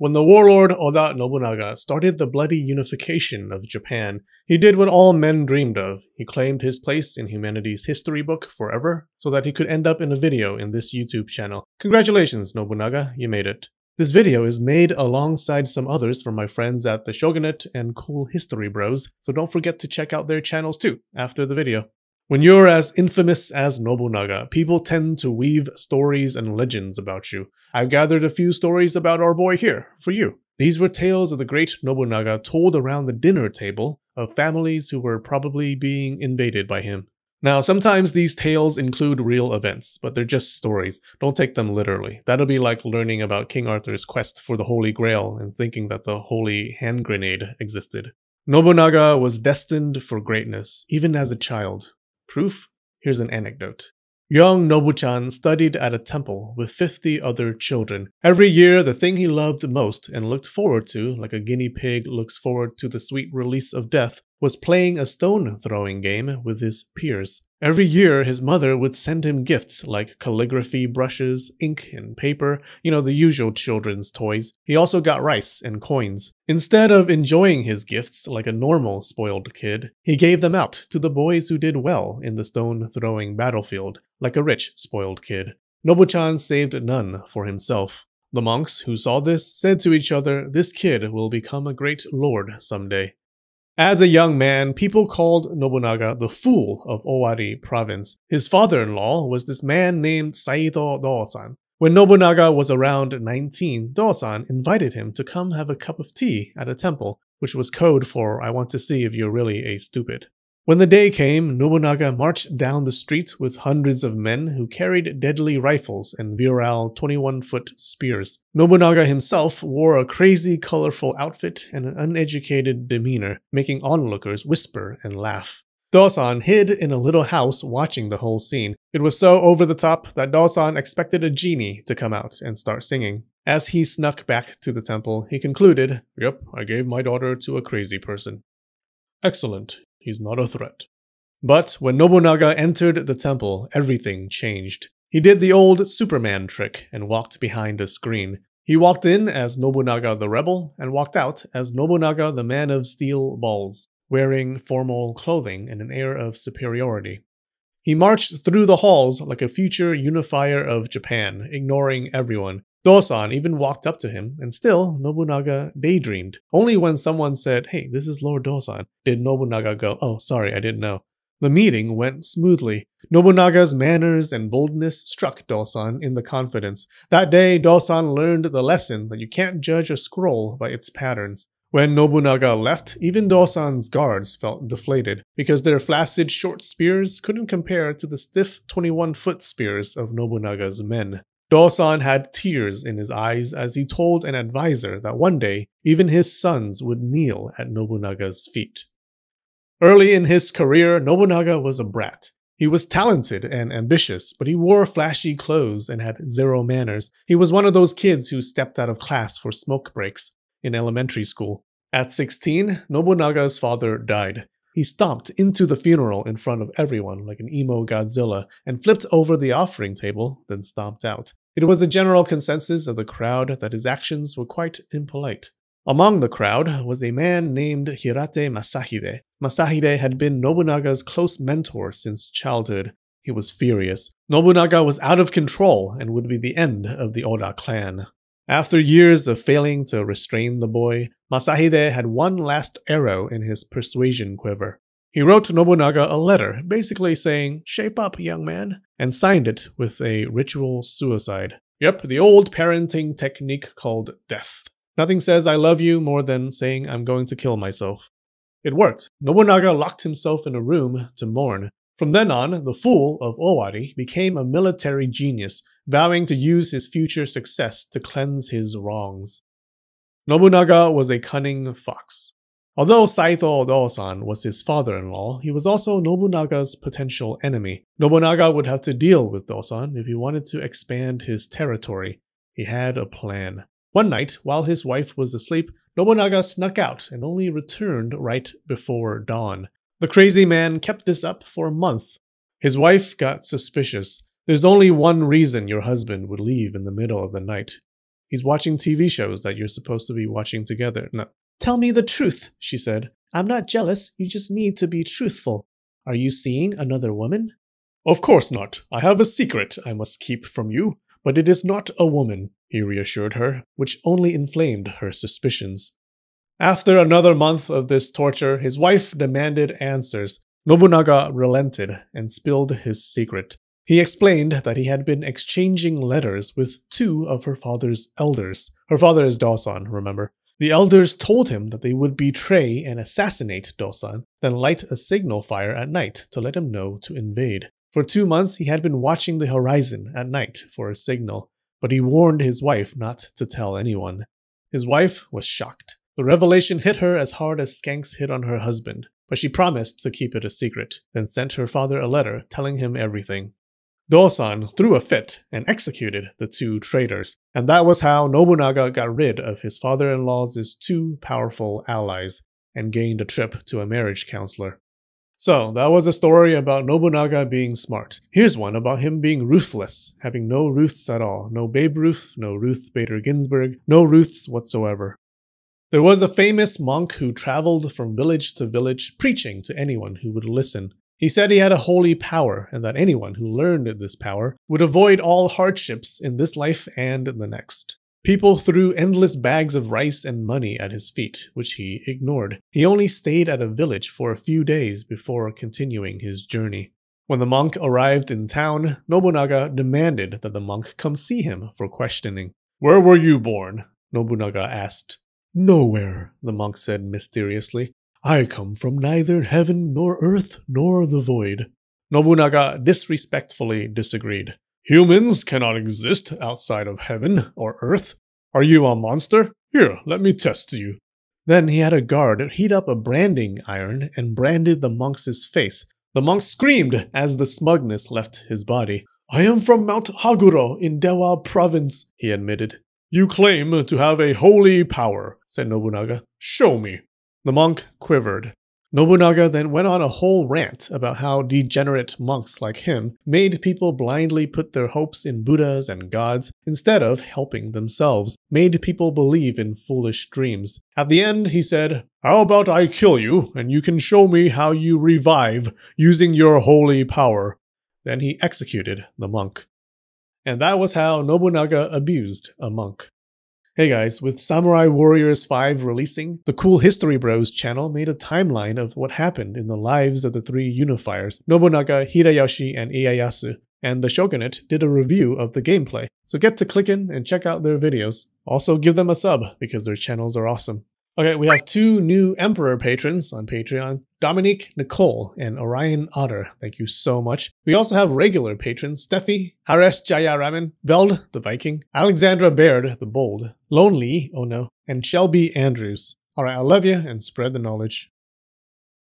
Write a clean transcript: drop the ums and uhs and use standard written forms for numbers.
When the warlord Oda Nobunaga started the bloody unification of Japan, he did what all men dreamed of. He claimed his place in humanity's history book forever so that he could end up in a video in this YouTube channel. Congratulations, Nobunaga, you made it. This video is made alongside some others from my friends at The Shogunate and Cool History Bros, so don't forget to check out their channels too after the video. When you're as infamous as Nobunaga, people tend to weave stories and legends about you. I've gathered a few stories about our boy here, for you. These were tales of the great Nobunaga told around the dinner table of families who were probably being invaded by him. Now, sometimes these tales include real events, but they're just stories. Don't take them literally. That'll be like learning about King Arthur's quest for the Holy Grail and thinking that the holy hand grenade existed. Nobunaga was destined for greatness, even as a child. Proof? Here's an anecdote. Young Nobu-chan studied at a temple with 50 other children. Every year, the thing he loved most and looked forward to, like a guinea pig looks forward to the sweet release of death, was playing a stone-throwing game with his peers. Every year, his mother would send him gifts like calligraphy brushes, ink, and paper, the usual children's toys. He also got rice and coins. Instead of enjoying his gifts like a normal spoiled kid, he gave them out to the boys who did well in the stone-throwing battlefield, like a rich, spoiled kid. Nobu-chan saved none for himself. The monks who saw this said to each other, "This kid will become a great lord someday." As a young man, people called Nobunaga the fool of Owari Province. His father-in-law was this man named Saito Dosan. When Nobunaga was around 19, Dosan invited him to come have a cup of tea at a temple, which was code for "I want to see if you're really a stupid." When the day came, Nobunaga marched down the street with hundreds of men who carried deadly rifles and virile 21-foot spears. Nobunaga himself wore a crazy, colorful outfit and an uneducated demeanor, making onlookers whisper and laugh. Dosan hid in a little house watching the whole scene. It was so over the top that Dosan expected a genie to come out and start singing. As he snuck back to the temple, he concluded, "Yep, I gave my daughter to a crazy person. Excellent. He's not a threat." But when Nobunaga entered the temple, everything changed. He did the old Superman trick and walked behind a screen. He walked in as Nobunaga the rebel and walked out as Nobunaga the man of steel balls, wearing formal clothing and an air of superiority. He marched through the halls like a future unifier of Japan, ignoring everyone. Dosan even walked up to him, and still Nobunaga daydreamed. Only when someone said, "Hey, this is Lord Dosan," did Nobunaga go, "Oh, sorry, I didn't know." The meeting went smoothly. Nobunaga's manners and boldness struck Dosan in the confidence. That day, Dosan learned the lesson that you can't judge a scroll by its patterns. When Nobunaga left, even Dosan's guards felt deflated, because their flaccid short spears couldn't compare to the stiff 21-foot spears of Nobunaga's men. Dosan had tears in his eyes as he told an advisor that one day, even his sons would kneel at Nobunaga's feet. Early in his career, Nobunaga was a brat. He was talented and ambitious, but he wore flashy clothes and had zero manners. He was one of those kids who stepped out of class for smoke breaks in elementary school. At 16, Nobunaga's father died. He stomped into the funeral in front of everyone like an emo Godzilla and flipped over the offering table, then stomped out. It was the general consensus of the crowd that his actions were quite impolite. Among the crowd was a man named Hirate Masahide. Masahide had been Nobunaga's close mentor since childhood. He was furious. Nobunaga was out of control and would be the end of the Oda clan. After years of failing to restrain the boy, Masahide had one last arrow in his persuasion quiver. He wrote Nobunaga a letter, basically saying, "Shape up, young man," and signed it with a ritual suicide. Yep, the old parenting technique called death. Nothing says "I love you" more than saying "I'm going to kill myself." It worked. Nobunaga locked himself in a room to mourn. From then on, the fool of Owari became a military genius, vowing to use his future success to cleanse his wrongs. Nobunaga was a cunning fox. Although Saito Dosan was his father-in-law, he was also Nobunaga's potential enemy. Nobunaga would have to deal with Dosan if he wanted to expand his territory. He had a plan. One night, while his wife was asleep, Nobunaga snuck out and only returned right before dawn. The crazy man kept this up for a month. His wife got suspicious. "There's only one reason your husband would leave in the middle of the night. He's watching TV shows that you're supposed to be watching together. No. Tell me the truth, she said. I'm not jealous, you just need to be truthful. Are you seeing another woman? Of course not. I have a secret I must keep from you, but it is not a woman, he reassured her, which only inflamed her suspicions. After another month of this torture, his wife demanded answers. Nobunaga relented and spilled his secret. He explained that he had been exchanging letters with two of her father's elders. Her father is Dosan, remember. The elders told him that they would betray and assassinate Dosan, then light a signal fire at night to let him know to invade. For 2 months, he had been watching the horizon at night for a signal, but he warned his wife not to tell anyone. His wife was shocked. The revelation hit her as hard as skanks hit on her husband, but she promised to keep it a secret, then sent her father a letter telling him everything. Dosan threw a fit and executed the two traitors, and that was how Nobunaga got rid of his father-in-law's two powerful allies and gained a trip to a marriage counselor. So, that was a story about Nobunaga being smart. Here's one about him being ruthless, having no Ruths at all. No Babe Ruth, no Ruth Bader Ginsburg, no Ruths whatsoever. There was a famous monk who traveled from village to village preaching to anyone who would listen. He said he had a holy power and that anyone who learned this power would avoid all hardships in this life and the next. People threw endless bags of rice and money at his feet, which he ignored. He only stayed at a village for a few days before continuing his journey. When the monk arrived in town, Nobunaga demanded that the monk come see him for questioning. "Where were you born?" Nobunaga asked. "Nowhere," the monk said mysteriously. "I come from neither heaven nor earth nor the void." Nobunaga disrespectfully disagreed. "Humans cannot exist outside of heaven or earth. Are you a monster? Here, let me test you." Then he had a guard heat up a branding iron and branded the monk's face. The monk screamed as the smugness left his body. "I am from Mount Haguro in Dewa Province," he admitted. "You claim to have a holy power," said Nobunaga. "Show me." The monk quivered. Nobunaga then went on a whole rant about how degenerate monks like him made people blindly put their hopes in Buddhas and gods instead of helping themselves, made people believe in foolish dreams. At the end, he said, "How about I kill you and you can show me how you revive using your holy power?" Then he executed the monk. And that was how Nobunaga abused a monk. Hey guys, with Samurai Warriors 5 releasing, the Cool History Bros channel made a timeline of what happened in the lives of the three unifiers, Nobunaga, Hideyoshi, and Ieyasu, and the Shogunate did a review of the gameplay. So get to clicking and check out their videos. Also give them a sub because their channels are awesome. Okay, we have two new Emperor patrons on Patreon, Dominique Nicole and Orion Otter. Thank you so much. We also have regular patrons, Steffi, Haresh Jayaraman, Veld the Viking, Alexandra Baird the Bold, Lonely, oh no, and Shelby Andrews. Alright, I love you and spread the knowledge.